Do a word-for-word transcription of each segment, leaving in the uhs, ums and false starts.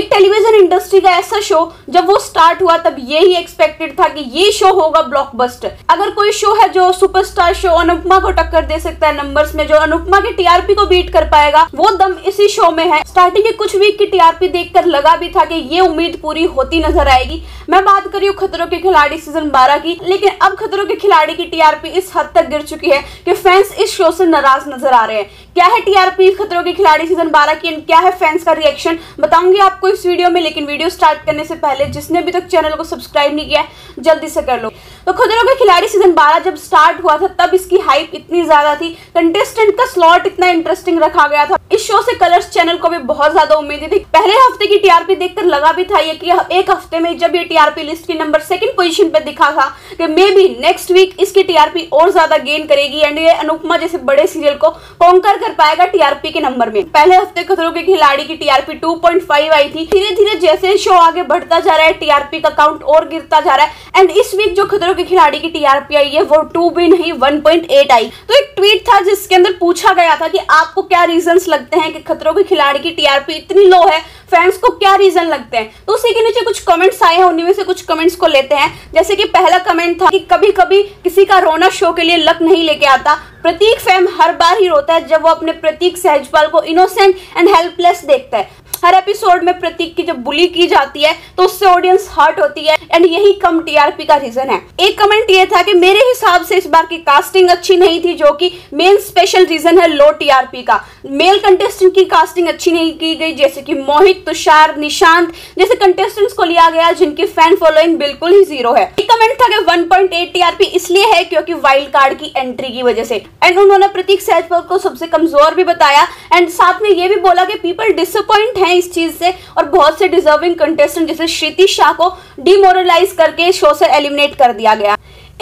एक television industry का ऐसा शो जब वो स्टार्ट हुआ तब यही एक्सपेक्टेड था कि ये शो होगा ब्लॉकबस्टर। अगर कोई शो है जो सुपरस्टार शो अनुपमा को टक्कर दे सकता है नंबर्स में, जो अनुपमा के टीआरपी को बीट कर पाएगा, वो दम इसी शो में है। स्टार्टिंग के कुछ वीक की टीआरपी देखकर लगा भी था कि ये उम्मीद पूरी होती नजर आएगी। मैं बात कर रही हूँ खतरों के खिलाड़ी सीजन बारह की। लेकिन अब खतरों के खिलाड़ी की टीआरपी इस हद तक गिर चुकी है कि फैंस इस शो से नाराज नजर आ रहे हैं। क्या है टीआरपी खतरों के खिलाड़ी सीजन बारह की, क्या है फैंस का रिएक्शन, बताऊंगी आपको इस वीडियो में। लेकिन वीडियो स्टार्ट करने से पहले जिसने अभी तक चैनल को सब्सक्राइब नहीं किया है जल्दी से कर लो। तो खतरों के खिलाड़ी सीजन बारह जब स्टार्ट हुआ था तब इसकी हाइप इतनी ज्यादा थी, कंटेस्टेंट का स्लॉट इतना इंटरेस्टिंग रखा गया था। इस शो से कलर्स चैनल को भी बहुत ज्यादा उम्मीदें थी। पहले हफ्ते की टीआरपी देखकर लगा भी था ये कि एक हफ्ते में जब ये टीआरपी लिस्ट की नंबर सेकंड पोजीशन पे दिखा था कि मे बी नेक्स्ट वीक इसकी टीआरपी और ज्यादा गेन करेगी एंड ये अनुपमा जैसे बड़े सीरियल को कॉन्कर कर पाएगा टीआरपी के नंबर में। पहले हफ्ते खतरों के खिलाड़ी की टीआरपी टू पॉइंट फाइव आई थी। धीरे धीरे जैसे शो आगे बढ़ता जा रहा है टीआरपी का काउंट और गिरता जा रहा है एंड इस वीक जो खतरों के खिलाड़ी की टीआरपी आई है वो टू भी नहीं वन पॉइंट एट आई। तो एक ट्वीट था जिसके अंदर पूछा गया था कि आपको क्या रीजंस लगते हैं कि खतरों के खिलाड़ी की टीआरपी इतनी लो है, फैंस को क्या रीजन लगते हैं। तो उसी के नीचे कुछ कमेंट्स आए हैं, उनमें से कुछ कमेंट्स को लेते हैं। जैसे कि पहला कमेंट था कि कभी कभी किसी का रोना शो के लिए लक नहीं लेके आता, प्रतीक फैम हर बार ही रोता है जब वो अपने प्रतीक सहजपाल को इनोसेंट एंड हेल्पलेस देखता है। हर एपिसोड में प्रतीक की जब बुली की जाती है तो उससे ऑडियंस हर्ट होती है एंड यही कम टीआरपी का रीजन है। एक कमेंट ये था कि मेरे हिसाब से इस बार की कास्टिंग अच्छी नहीं थी, जो कि मेन स्पेशल रीजन है लो टीआरपी का। मेल कंटेस्टेंट की कास्टिंग अच्छी नहीं की गई, जैसे कि मोहित, तुषार, निशांत जैसे कंटेस्टेंट्स को लिया गया जिनकी फैन फॉलोइंग बिल्कुल ही जीरो है। एक कमेंट था कि वन पॉइंट एट टीआरपी इसलिए है क्योंकि वाइल्ड कार्ड की एंट्री की वजह से एंड उन्होंने प्रतीक सहजपाल को सबसे कमजोर भी बताया एंड साथ में ये भी बोला कि पीपल डिसअपॉइंट है इस चीज से और बहुत से डिजर्विंग कंटेस्टेंट जैसे श्रीति शाह को डिमोरलाइज करके शो से एलिमिनेट कर दिया गया।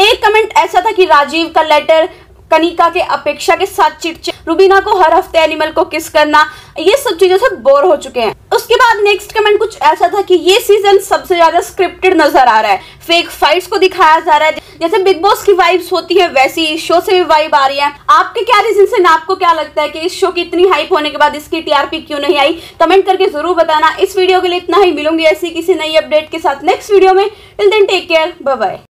एक कमेंट ऐसा था कि राजीव का लेटर, कनिका के अपेक्षा के साथ चिटचे, रुबीना को हर हफ्ते एनिमल को किस करना, ये सब चीजों से बोर हो चुके हैं। उसके बाद नेक्स्ट कमेंट कुछ ऐसा था कि ये सीजन सबसे ज्यादा स्क्रिप्टेड नजर आ रहा है, फेक फाइट्स को दिखाया जा रहा है, जैसे बिग बॉस की वाइब्स होती है वैसी इस शो से भी वाइब आ रही है। आपके क्या रीजन से ना आपको क्या लगता है कि इस शो की इतनी हाइप होने के बाद इसकी टीआरपी क्यों नहीं आई, कमेंट करके जरूर बताना। इस वीडियो के लिए इतना ही, मिलूंगी ऐसी किसी नई अपडेट के साथ नेक्स्ट वीडियो में। Till then take care, bye bye.